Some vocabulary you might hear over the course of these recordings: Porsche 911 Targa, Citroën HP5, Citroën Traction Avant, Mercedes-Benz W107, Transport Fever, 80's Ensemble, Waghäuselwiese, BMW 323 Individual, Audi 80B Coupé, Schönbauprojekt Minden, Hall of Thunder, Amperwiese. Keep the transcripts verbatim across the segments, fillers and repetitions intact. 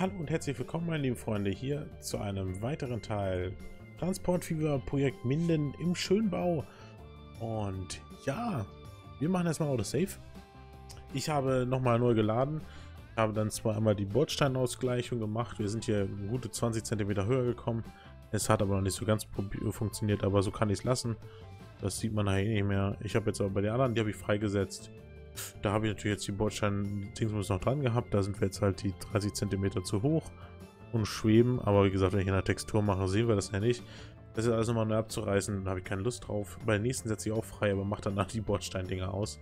Hallo und herzlich willkommen, meine lieben Freunde, hier zu einem weiteren Teil Transport Fever Projekt Minden im Schönbau. Und ja, wir machen erstmal Auto Safe. Ich habe nochmal neu geladen, habe dann zwar einmal die Bordsteinausgleichung gemacht, wir sind hier gute zwanzig Zentimeter höher gekommen. Es hat aber noch nicht so ganz funktioniert, aber so kann ich es lassen. Das sieht man nachher nicht mehr. Ich habe jetzt aber bei den anderen, die habe ich freigesetzt. Da habe ich natürlich jetzt die Bordstein-Dings noch dran gehabt. Da sind wir jetzt halt die dreißig Zentimeter zu hoch und schweben. Aber wie gesagt, wenn ich in der Textur mache, sehen wir das ja nicht. Das ist alles nochmal neu abzureißen. Da habe ich keine Lust drauf. Bei den nächsten setze ich auch frei, aber mache danach die Bordstein-Dinger aus.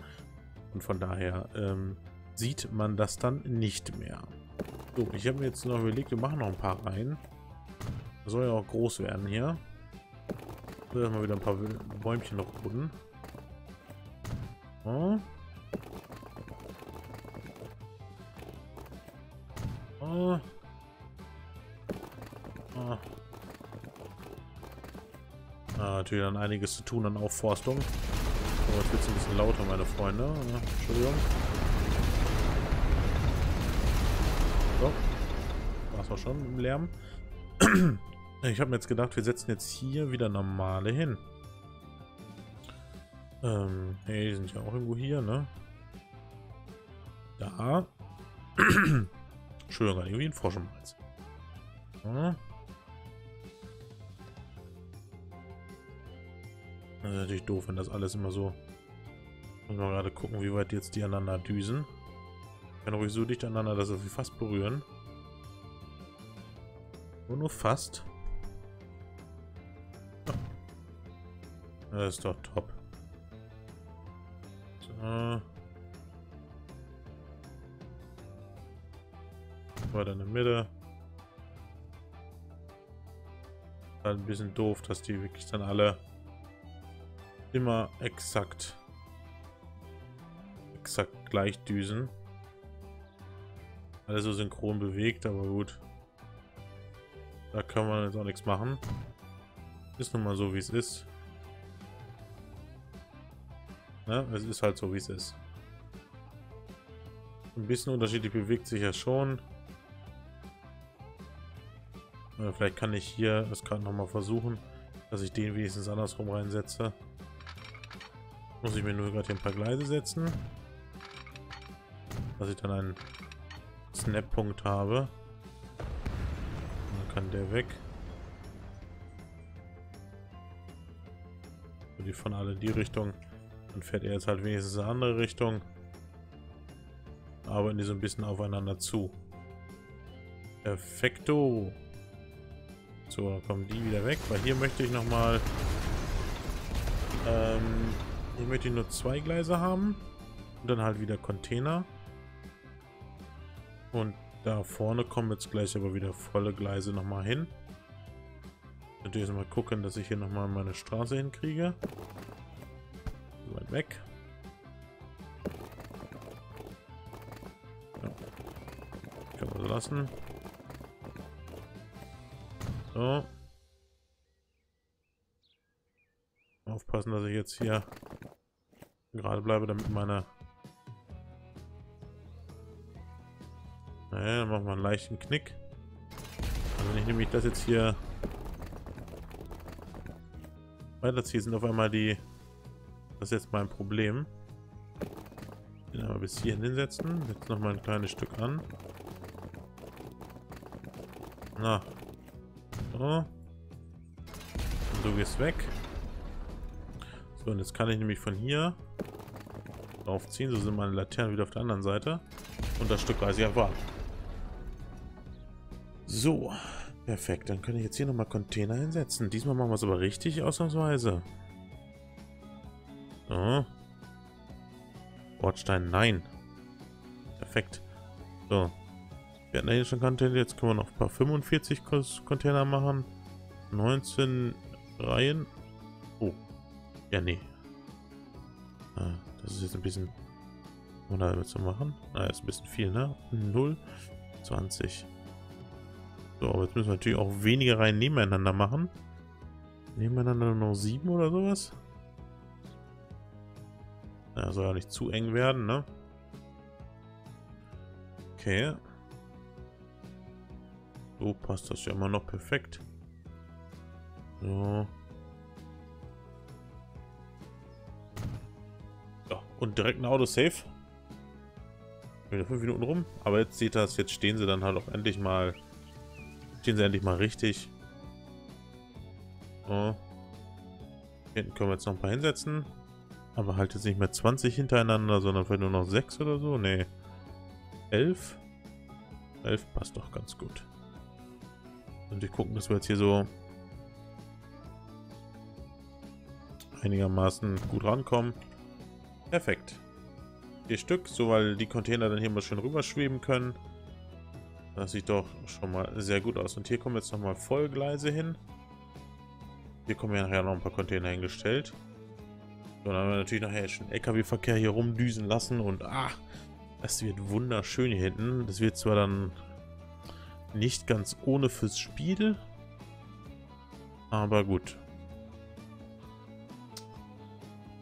Und von daher ähm, sieht man das dann nicht mehr. So, ich habe mir jetzt noch überlegt, wir machen noch ein paar rein. Das soll ja auch groß werden hier. So, erstmal wieder ein paar Bäumchen noch roden. So. Oh. Oh. Ah, natürlich dann einiges zu tun an Aufforstung. Aber jetzt wird es ein bisschen lauter, meine Freunde. Ja, Entschuldigung. So. War's auch schon mit dem Lärm. Ich habe mir jetzt gedacht, wir setzen jetzt hier wieder normale hin. Ähm, hey, die sind ja auch irgendwo hier, ne? Da. Entschuldigung, irgendwie ein Frosch im Hals. Ja. Das ist natürlich doof, wenn das alles immer so... Müssen wir gerade gucken, wie weit jetzt die aneinander düsen. Ich kann ruhig so dicht aneinander, dass sie fast berühren. Nur nur fast. Das ist doch top. So. Weiter in der Mitte. Halt ein bisschen doof, dass die wirklich dann alle immer exakt exakt gleich düsen. Alles so synchron bewegt, aber gut. Da kann man jetzt auch nichts machen. Ist nun mal so, wie es ist. Ne? Es ist halt so, wie es ist. Ein bisschen unterschiedlich bewegt sich ja schon. Vielleicht kann ich hier das gerade nochmal versuchen, dass ich den wenigstens andersrum reinsetze. Muss ich mir nur gerade hier ein paar Gleise setzen. Dass ich dann einen Snap-Punkt habe. Dann kann der weg. Die von alle die Richtung. Dann fährt er jetzt halt wenigstens eine andere Richtung. Arbeiten die so ein bisschen aufeinander zu. Perfekto. So, dann kommen die wieder weg, weil hier möchte ich nochmal, ähm, hier möchte ich nur zwei Gleise haben und dann halt wieder Container. Und da vorne kommen jetzt gleich aber wieder volle Gleise nochmal hin. Natürlich mal gucken, dass ich hier nochmal meine Straße hinkriege. So weit weg. Ja. Können wir so lassen. So. Aufpassen, dass ich jetzt hier gerade bleibe, damit meine... Naja, dann machen wir einen leichten Knick. Also wenn ich nämlich das jetzt hier weiterziehe, sind auf einmal die... Das ist jetzt mein Problem. Den aber bis hierhin hinsetzen. Jetzt nochmal ein kleines Stück an. Na. So. Und so geht's weg. So, und jetzt kann ich nämlich von hier draufziehen. So sind meine Laternen wieder auf der anderen Seite. Und das Stück weiß ich einfach ab. So, perfekt. Dann kann ich jetzt hier nochmal Container hinsetzen. Diesmal machen wir es aber richtig, ausnahmsweise. So. Bordstein, nein. Perfekt. So. Wir hatten ja hier schon Container, jetzt können wir noch ein paar fünfundvierzig Container machen. neunzehn Reihen. Oh. Ja, nee. Ah, das ist jetzt ein bisschen... Um da zu machen. Na, ist ein bisschen viel, ne? null, zwanzig. So, aber jetzt müssen wir natürlich auch weniger Reihen nebeneinander machen. Nebeneinander nur noch sieben oder sowas. Ja, soll ja nicht zu eng werden, ne? Okay. So passt das ja immer noch perfekt. So. Ja, und direkt ein Autosave. Wieder fünf Minuten rum. Aber jetzt seht ihr das, jetzt stehen sie dann halt auch endlich mal. Stehen sie endlich mal richtig. So. Hier hinten können wir jetzt noch ein paar hinsetzen. Aber halt jetzt nicht mehr zwanzig hintereinander, sondern vielleicht nur noch sechs oder so. Nee. elf. elf passt doch ganz gut. Und wir gucken, dass wir jetzt hier so einigermaßen gut rankommen. Perfekt. Vier Stück, so weil die Container dann hier mal schön rüberschweben können. Das sieht doch schon mal sehr gut aus. Und hier kommen jetzt nochmal Vollgleise hin. Hier kommen ja nachher noch ein paar Container hingestellt. So, dann haben wir natürlich nachher schon L K W-Verkehr hier rumdüsen lassen und ah, das wird wunderschön hier hinten. Das wird zwar dann nicht ganz ohne fürs Spiel, aber gut.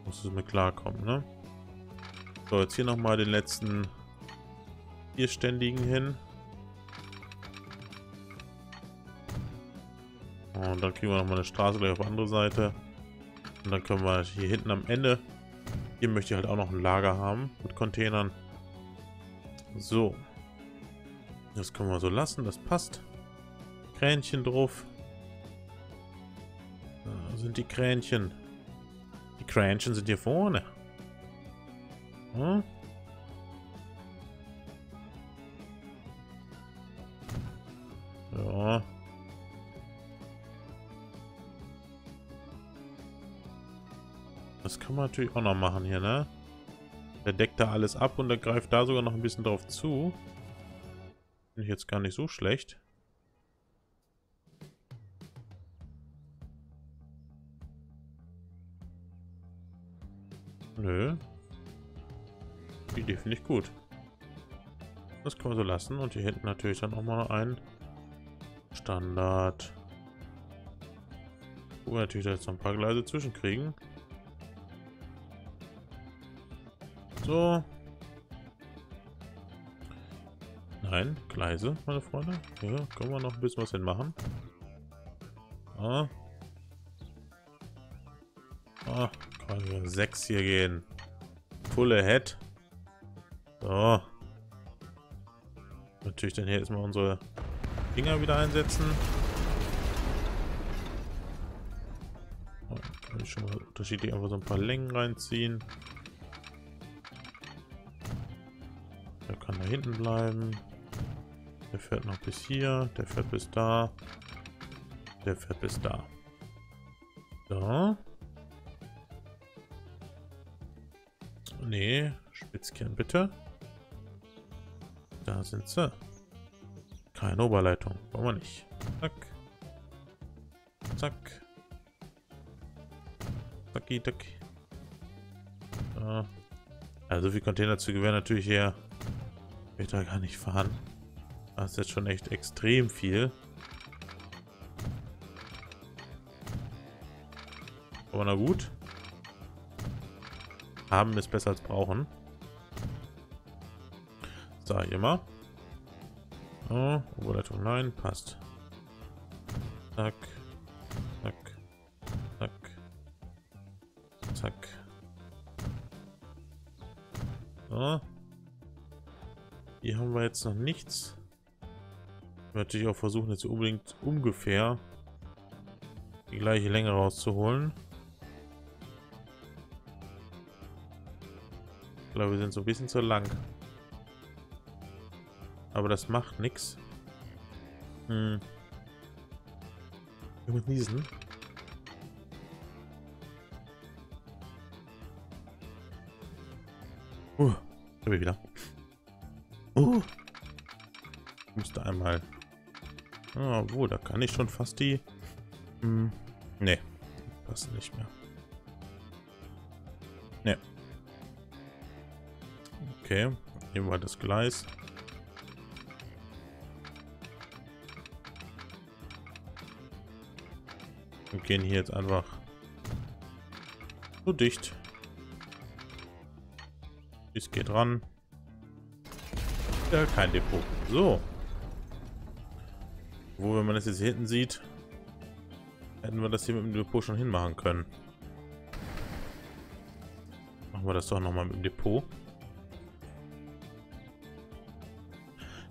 Muss es mit klarkommen, ne? So, jetzt hier nochmal den letzten Vierständigen hin. Und dann kriegen wir nochmal eine Straße gleich auf die andere Seite. Und dann können wir hier hinten am Ende, hier möchte ich halt auch noch ein Lager haben mit Containern. So. Das können wir so lassen, das passt. Kränchen drauf. Da sind die Kränchen. Die Kränchen sind hier vorne. Hm? Ja. Das kann man natürlich auch noch machen hier, ne? Der deckt da alles ab und der greift da sogar noch ein bisschen drauf zu. Finde ich jetzt gar nicht so schlecht. Nö. Die Idee finde ich gut. Das können wir so lassen. Und hier hinten natürlich dann nochmal ein Standard. Wo wir natürlich jetzt noch ein paar Gleise zwischenkriegen. So. Nein, Gleise, meine Freunde. Hier können wir noch ein bisschen was hin machen. Ah. Ah, können wir sechs hier gehen. Full ahead. So. Natürlich dann hier erstmal unsere Dinger wieder einsetzen. Oh, kann ich schon mal unterschiedlich einfach so ein paar Längen reinziehen. Der kann da hinten bleiben. Der fährt noch bis hier. Der fährt bis da. Der fährt bis da. So. Nee, Spitzkern bitte. Da sind sie. Keine Oberleitung. Wollen wir nicht. Zack. Zack. Zacki, zack. So. Also, viel Containerzüge wären natürlich hier. Wird da gar nicht fahren. Das ist jetzt schon echt extrem viel. Aber na gut. Haben ist besser als brauchen. So, hier mal. Oh, Oberleitung nein, passt. Zack. Zack. Zack. Zack. So. Hier haben wir jetzt noch nichts. Wir natürlich auch versuchen, jetzt unbedingt ungefähr die gleiche Länge rauszuholen. Ich glaube, wir sind so ein bisschen zu lang. Aber das macht nichts. Hm. Ich muss niesen. Uh, da bin ich wieder. Uh, ich musste einmal. Ah, wo, da kann ich schon fast die. Hm. Nee, passt nicht mehr. Nee. Okay, nehmen wir das Gleis. Wir gehen hier jetzt einfach so dicht. Es geht ran. Ja, kein Depot. So. Wo, wenn man das jetzt hier hinten sieht, hätten wir das hier mit dem Depot schon hinmachen können. Machen wir das doch nochmal mit dem Depot.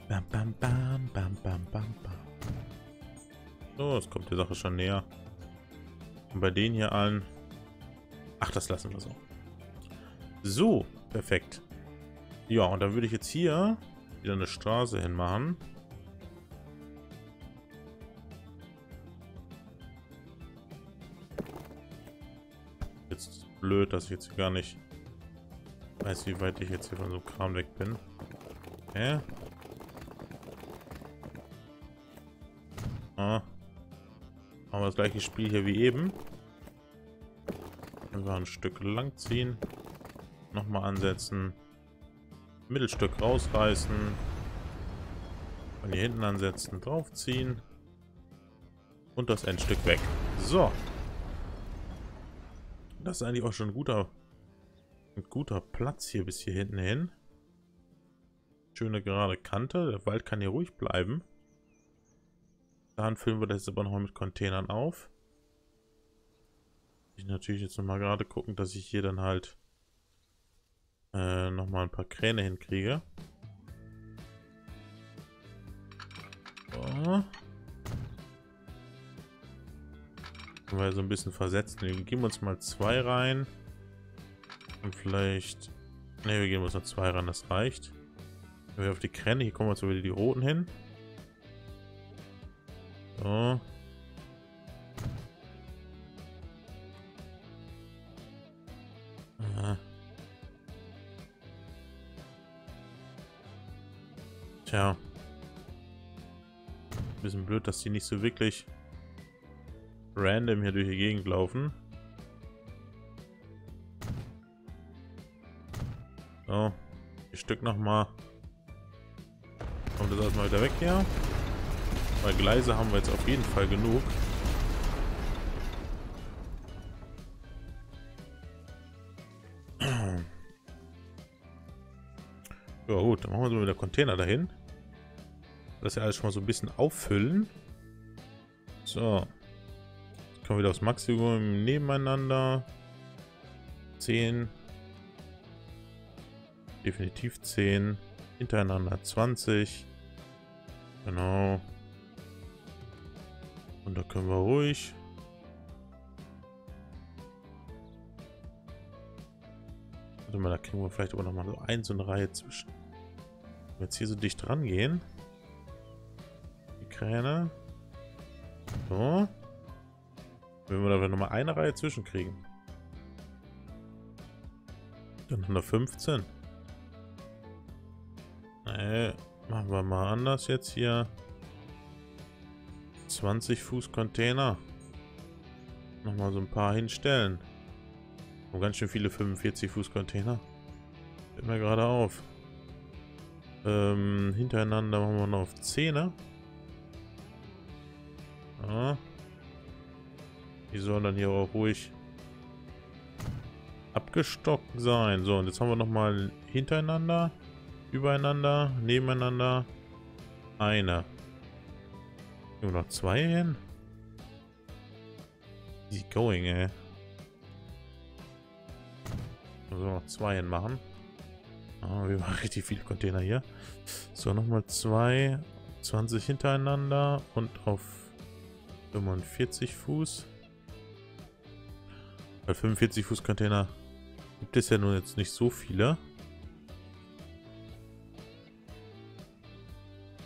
Bam, bam, bam, bam, bam, bam, bam. So, jetzt kommt die Sache schon näher. Und bei denen hier allen... Ach, das lassen wir so. So, perfekt. Ja, und dann würde ich jetzt hier wieder eine Straße hinmachen. Jetzt ist es blöd, dass ich jetzt gar nicht weiß, wie weit ich jetzt hier von so Kram weg bin. Hä? Ah. Machen wir das gleiche Spiel hier wie eben. Einfach ein Stück lang ziehen. Nochmal ansetzen. Mittelstück rausreißen. Von hier hinten ansetzen. Draufziehen. Und das Endstück weg. So. Das ist eigentlich auch schon ein guter, ein guter Platz hier bis hier hinten hin. Schöne gerade Kante. Der Wald kann hier ruhig bleiben. Dann füllen wir das jetzt aber nochmal mit Containern auf. Ich natürlich jetzt nochmal gerade gucken, dass ich hier dann halt äh, nochmal ein paar Kräne hinkriege. So. Können wir so ein bisschen versetzen. Wir geben uns mal zwei rein. Und vielleicht... Ne, wir geben uns noch zwei rein, das reicht. Wenn wir auf die Kräne, hier kommen wir jetzt wieder die roten hin. So. Tja. Bisschen blöd, dass die nicht so wirklich random hier durch die Gegend laufen. So. Ein Stück nochmal. Kommt das erstmal wieder weg hier. Weil Gleise haben wir jetzt auf jeden Fall genug. Ja gut, dann machen wir so wieder Container dahin. Das ja alles schon mal so ein bisschen auffüllen. So. Jetzt kommen wir wieder aufs Maximum nebeneinander. zehn. Definitiv zehn. Hintereinander zwanzig. Genau. Und da können wir ruhig warte mal, da kriegen wir vielleicht aber noch mal so ein so eine Reihe zwischen. Wenn wir jetzt hier so dicht rangehen, die Kräne so, wenn wir da noch mal eine Reihe zwischen kriegen, dann haben wir fünfzehn. Nee, machen wir mal anders jetzt hier. zwanzig Fuß Container. Nochmal so ein paar hinstellen. Und ganz schön viele fünfundvierzig Fuß Container. Fällt mir gerade auf. Ähm, hintereinander machen wir noch auf zehn. Ja. Die sollen dann hier auch ruhig abgestockt sein. So, und jetzt haben wir nochmal hintereinander, übereinander, nebeneinander eine. Nur noch zwei hin. Easy going, ey. Also noch zwei hin machen. Oh, wir machen richtig viele Container hier. So, nochmal zwei. zwanzig hintereinander und auf fünfundvierzig Fuß. Bei fünfundvierzig Fuß Container gibt es ja nun jetzt nicht so viele.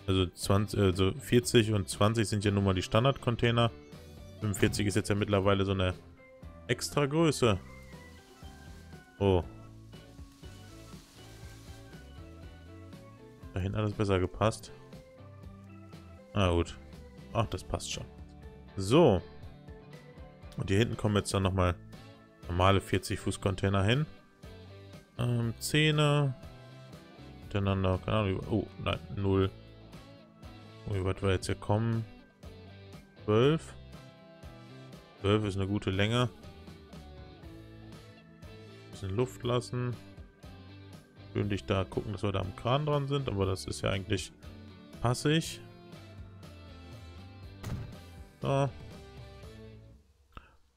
Also, zwanzig, also vierzig und zwanzig sind ja nun mal die Standardcontainer. fünfundvierzig ist jetzt ja mittlerweile so eine extra Größe. Oh. Dahin alles besser gepasst. Na gut. Ach, das passt schon. So. Und hier hinten kommen jetzt dann nochmal normale vierzig Fuß Container hin. Ähm, zehn. Miteinander, keine Ahnung. Oh, nein, null. Wie weit wir jetzt hier kommen? zwölf. zwölf ist eine gute Länge. Ein bisschen Luft lassen. Schön dich da gucken, dass wir da am Kran dran sind, aber das ist ja eigentlich passig. Ah.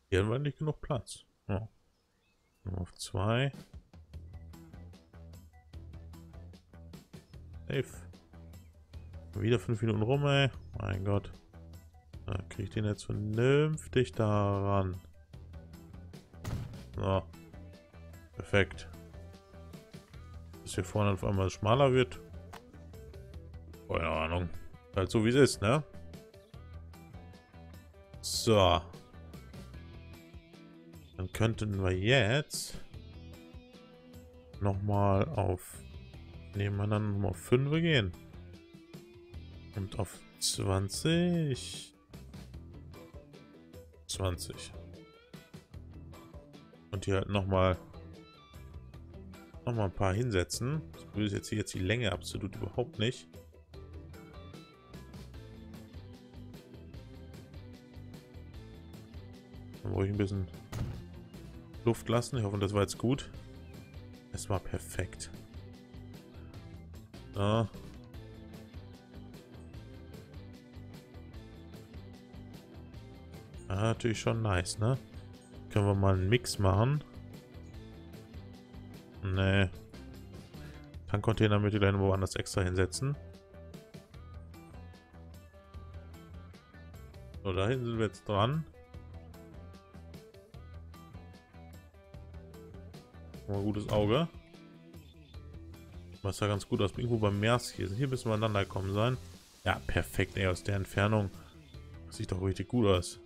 Hier haben wir nicht genug Platz. Ja. Auf zwei. Safe. Wieder fünf Minuten rum, ey. Mein Gott. Da kriege ich den jetzt vernünftig daran. So. Perfekt. Bis hier vorne auf einmal schmaler wird. Keine Ahnung. Halt so wie es ist, ne? So. Dann könnten wir jetzt nochmal auf nebeneinander nochmal auf fünf gehen. Und auf zwanzig. zwanzig. Und hier halt nochmal nochmal ein paar hinsetzen. Das will ich jetzt hier jetzt die Länge absolut überhaupt nicht. Dann brauche ich ein bisschen Luft lassen. Ich hoffe, das war jetzt gut. Es war perfekt. So. Ja, natürlich schon nice, ne? Können wir mal einen Mix machen? Ne. Tankcontainer möchte ich gleich woanders extra hinsetzen. So, da hinten sind wir jetzt dran. Mal ein gutes Auge. Was ja ganz gut aus. Irgendwo beim Mers hier sind. Hier müssen wir aneinander kommen sein. Ja, perfekt, ey. Aus der Entfernung. Das sieht doch richtig gut aus.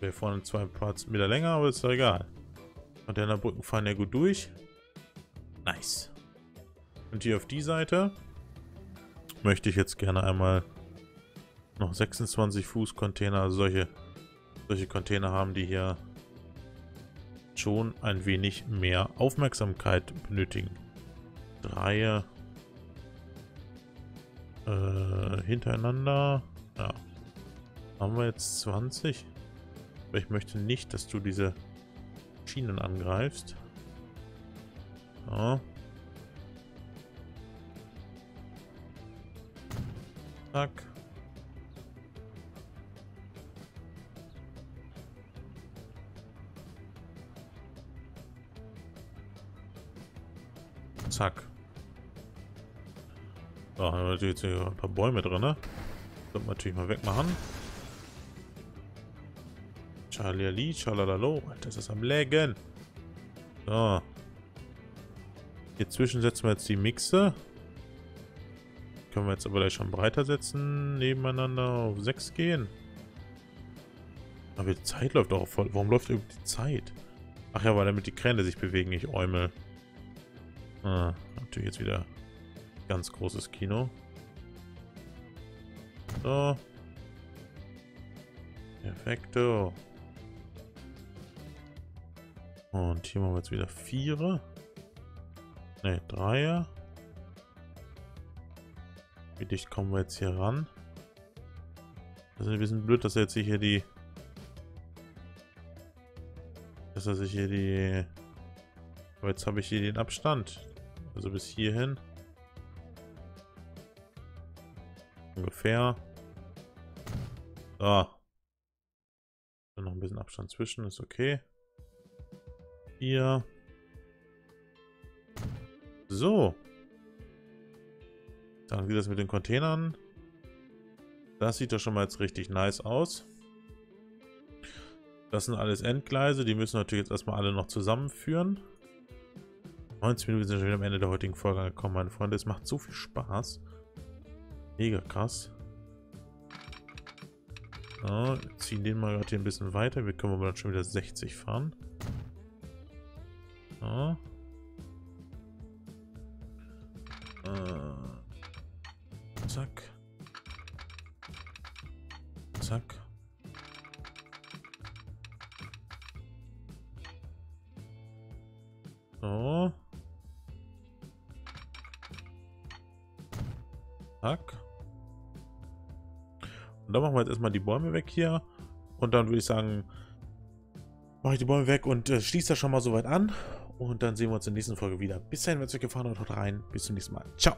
Hier vorne zwei Parts Meter länger, aber ist doch egal. Und der Brücken fahren ja gut durch. Nice. Und hier auf die Seite möchte ich jetzt gerne einmal noch sechsundzwanzig Fuß Container, also solche, solche Container haben, die hier schon ein wenig mehr Aufmerksamkeit benötigen. Drei äh, hintereinander. Ja. Haben wir jetzt zwanzig? Ich möchte nicht, dass du diese Schienen angreifst. Ja. Zack. Zack. Da haben wir natürlich jetzt hier ein paar Bäume drin, ne? Sollten wir natürlich mal wegmachen. Schalali, schalalalo. Alter, das ist am Lägen. So. Hier zwischen setzen wir jetzt die Mixe. Können wir jetzt aber gleich schon breiter setzen. Nebeneinander auf sechs gehen. Aber die Zeit läuft auch voll. Warum läuft irgendwie die Zeit? Ach ja, weil damit die Kräne sich bewegen, ich äumel. Ah, natürlich jetzt wieder ganz großes Kino. So. Perfekto. Und hier machen wir jetzt wieder Vierer. Ne, Dreier. Wie dicht kommen wir jetzt hier ran? Das ist ein bisschen blöd, dass er jetzt hier die... Dass er sich hier die... Aber jetzt habe ich hier den Abstand. Also bis hierhin. Ungefähr. So. Dann noch ein bisschen Abstand zwischen, ist okay. Hier. So. Dann geht das mit den Containern. Das sieht doch schon mal jetzt richtig nice aus. Das sind alles Endgleise, die müssen natürlich jetzt erstmal alle noch zusammenführen. neunzehn Minuten sind schon wieder am Ende der heutigen Folge angekommen, meine Freunde. Es macht so viel Spaß. Mega krass. So, ziehen den mal gerade hier ein bisschen weiter. Wir können aber dann schon wieder sechzig fahren. So. Äh. Zack. Zack. So. Zack. Und dann machen wir jetzt erstmal die Bäume weg hier. Und dann würde ich sagen, mache ich die Bäume weg und äh, schließe das schon mal soweit an. Und dann sehen wir uns in der nächsten Folge wieder. Bis dahin, wenn es euch gefallen hat, haut rein. Bis zum nächsten Mal. Ciao.